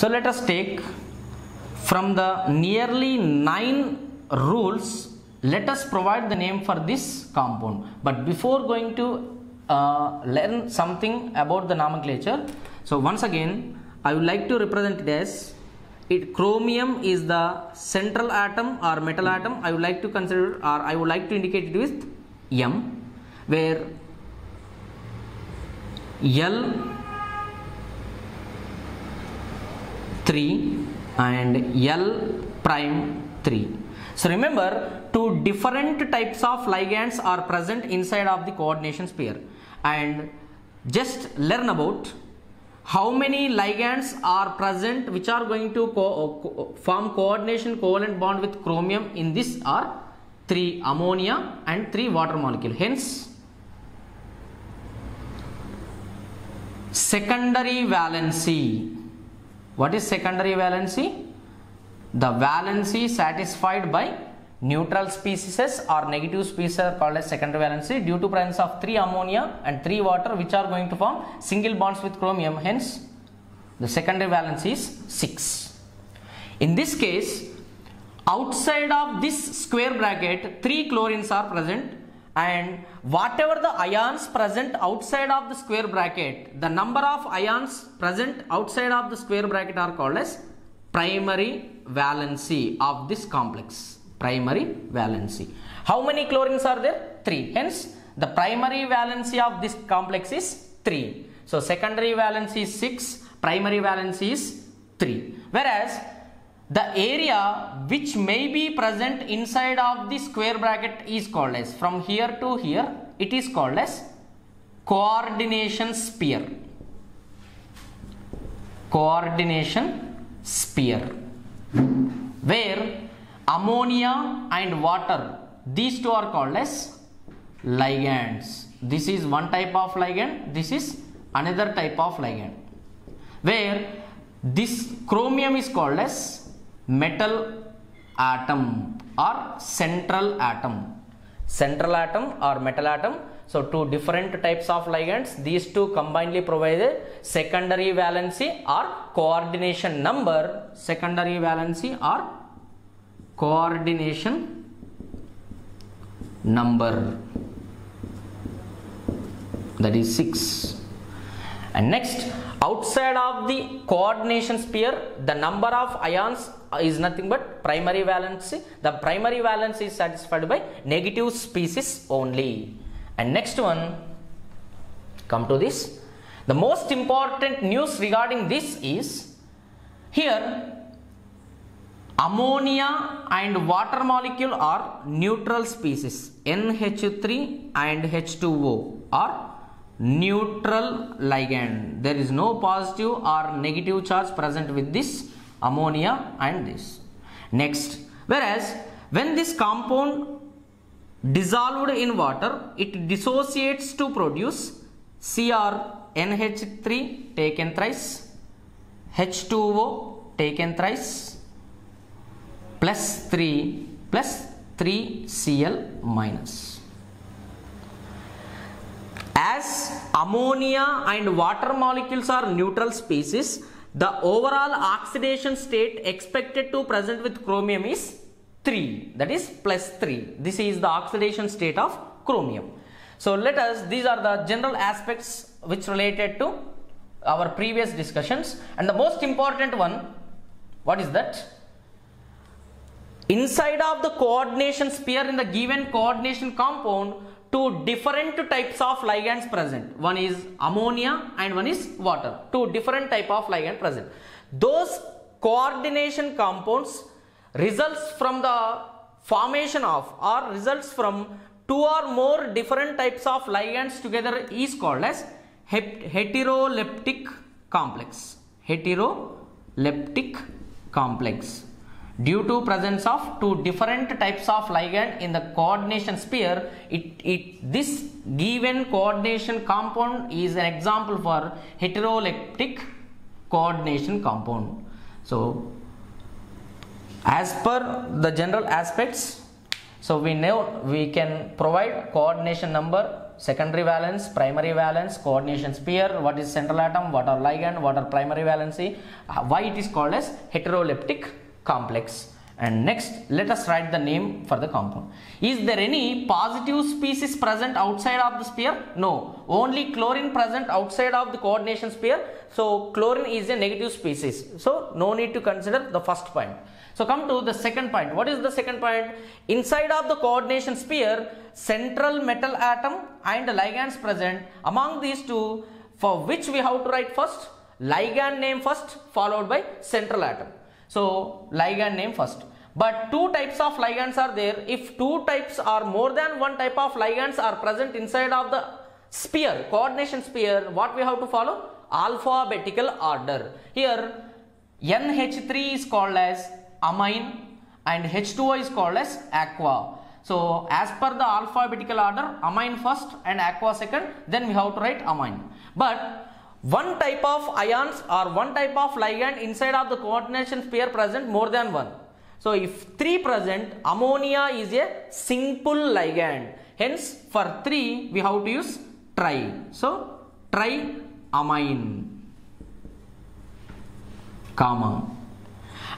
So let us take from the nearly 9 rules, let us provide the name for this compound. But before going to learn something about the nomenclature, so once again I would like to represent it as chromium is the central atom or metal atom. I would like to consider, or I would like to indicate it with M, where L3 and L'3. So remember, two different types of ligands are present inside of the coordination sphere, and just learn about how many ligands are present which are going to form coordination covalent bond with chromium. In this are 3 ammonia and 3 water molecule. Hence, secondary valency. What is secondary valency? The valency satisfied by neutral species or negative species are called as secondary valency due to presence of 3 ammonia and 3 water which are going to form single bonds with chromium. Hence, the secondary valency is 6. In this case, outside of this square bracket, 3 chlorines are present, and whatever the ions present outside of the square bracket, the number of ions present outside of the square bracket are called as primary valency of this complex. Primary valency. How many chlorines are there? 3. Hence, the primary valency of this complex is 3. So, secondary valency is 6, primary valency is 3. Whereas, the area which may be present inside of the square bracket is called as, from here to here, it is called as coordination sphere. Coordination sphere. Where ammonia and water, these two are called as ligands. This is one type of ligand, this is another type of ligand. Where this chromium is called as metal atom or central atom. Central atom or metal atom. So two different types of ligands, these two combinedly provide a secondary valency or coordination number. Secondary valency or coordination number, that is 6. And next, outside of the coordination sphere, the number of ions is nothing but primary valency. The primary valency is satisfied by negative species only. And next one, come to this. The most important news regarding this is, here ammonia and water molecule are neutral species. NH3 and H2O are neutral ligand. There is no positive or negative charge present with this ammonia and this. Next, whereas when this compound dissolved in water, it dissociates to produce Cr. NH3 taken thrice, H2O taken thrice, plus 3 Cl minus. As ammonia and water molecules are neutral species, the overall oxidation state expected to present with chromium is 3, that is plus 3. This is the oxidation state of chromium. So let us, these are the general aspects which related to our previous discussions. And the most important one, what is that? Inside of the coordination sphere, in the given coordination compound, two different types of ligands present. One is ammonia and one is water. Two different type of ligand present. Those coordination compounds results from the formation of, or results from two or more different types of ligands together is called as heteroleptic complex. Heteroleptic complex. Due to presence of two different types of ligand in the coordination sphere, this given coordination compound is an example for heteroleptic coordination compound. So, as per the general aspects, so we know we can provide coordination number secondary valence, primary valence, coordination sphere, what is central atom, what are ligand, what are primary valency, why it is called as heteroleptic complex. And next, let us write the name for the compound. Is there any positive species present outside of the sphere? No, only chlorine present outside of the coordination sphere. So chlorine is a negative species, so no need to consider the first point. So come to the second point. What is the second point? Inside of the coordination sphere, central metal atom and ligands present. Among these two, for which we have to write first? Ligand name first, followed by central atom. So ligand name first. But two types of ligands are there. If two types or more than one type of ligands are present inside of the sphere, coordination sphere, what we have to follow? Alphabetical order. Here NH3 is called as amine and H2O is called as aqua. So as per the alphabetical order, amine first and aqua second, then we have to write amine. But one type of ions or one type of ligand inside of the coordination sphere present more than one. So if 3 present, ammonia is a simple ligand. Hence for 3 we have to use tri. So triamine, comma.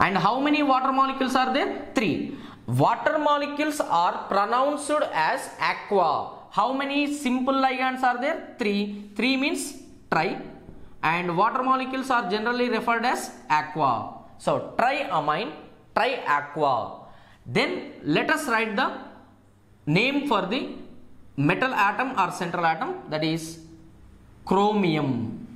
And how many water molecules are there? 3. Water molecules are pronounced as aqua. How many simple ligands are there? 3. 3 means tri, and water molecules are generally referred as aqua. So triamine, triaqua. Then let us write the name for the metal atom or central atom, that is chromium.